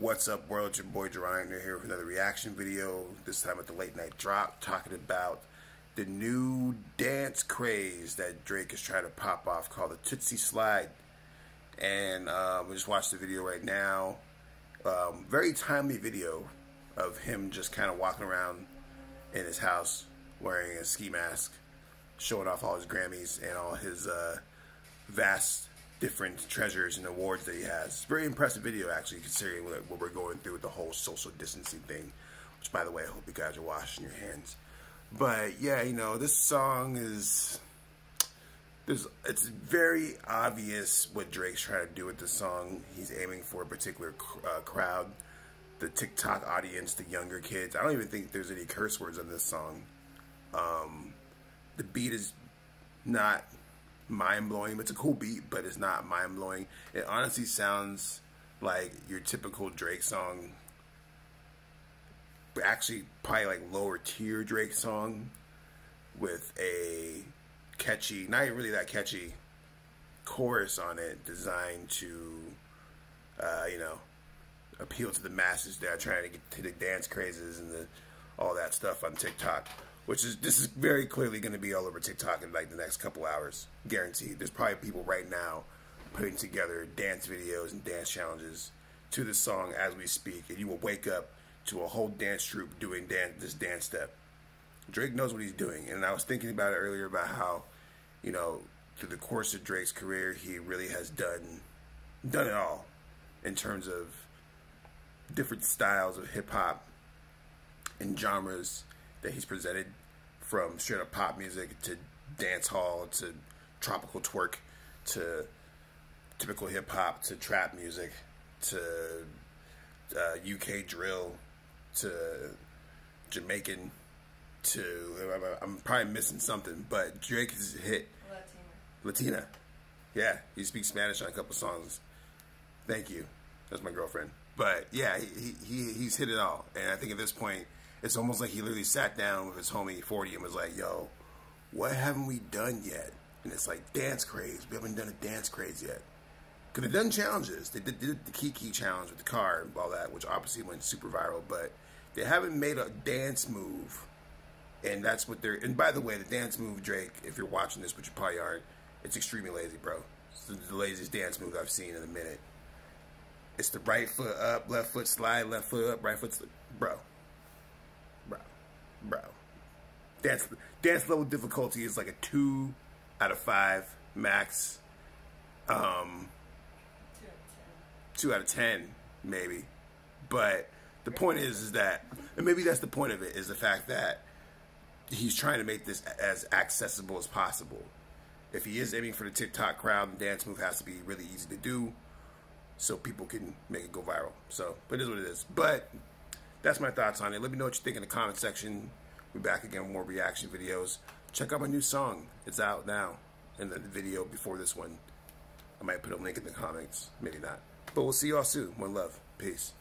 What's up, world? Your boy Drake here with another reaction video. This time at the late night drop, talking about the new dance craze that Drake is trying to pop off called the Toosie Slide. And we just watched the video right now. Very timely video of him just kind of walking around in his house wearing a ski mask, showing off all his Grammys and all his vast different treasures and awards that he has. Very impressive video, actually, considering what we're going through with the whole social distancing thing, which, by the way, I hope you guys are washing your hands. But yeah, you know, this song is, it's very obvious what Drake's trying to do with this song. He's aiming for a particular crowd, the TikTok audience, the younger kids. I don't even think there's any curse words on this song. The beat is not mind-blowing. It's a cool beat, but it's not mind-blowing. It honestly sounds like your typical Drake song, but actually probably like lower tier Drake song with a catchy, not even really that catchy, chorus on it designed to you know, appeal to the masses that are trying to get to the dance crazes and all that stuff on TikTok. This is very clearly going to be all over TikTok in like the next couple hours, guaranteed. There's probably people right now putting together dance videos and dance challenges to this song as we speak, and you will wake up to a whole dance troupe doing this dance step. Drake knows what he's doing, and I was thinking about it earlier about how, you know, through the course of Drake's career, he really has done it all in terms of different styles of hip hop and genres that he's presented, from straight up pop music to dance hall to tropical twerk to typical hip hop to trap music to UK drill to Jamaican to, I'm probably missing something, but Drake has hit Latina. Yeah, he speaks Spanish on a couple songs. Thank you, that's my girlfriend. But yeah, he's hit it all, and I think at this point, it's almost like he literally sat down with his homie 40 and was like, yo, what haven't we done yet? And it's like, dance craze. We haven't done a dance craze yet. Because they've done challenges. They did the Kiki challenge with the car and all that, which obviously went super viral. But they haven't made a dance move. And that's what they're... And by the way, the dance move, Drake, if you're watching this, which you probably aren't, it's extremely lazy, bro. It's the laziest dance move I've seen in a minute. It's the right foot up, left foot slide, left foot up, right foot slide. Bro, dance level difficulty is like a 2 out of 5 max, 2 out of 10 maybe. But the point is that, and maybe that's the point of it, is the fact that he's trying to make this as accessible as possible. If he is aiming for the TikTok crowd, the dance move has to be really easy to do, so people can make it go viral. So, but it is what it is. But that's my thoughts on it. Let me know what you think in the comment section. We're back again with more reaction videos. Check out my new song. It's out now in the video before this one. I might put a link in the comments. Maybe not. But we'll see y'all soon. One love. Peace.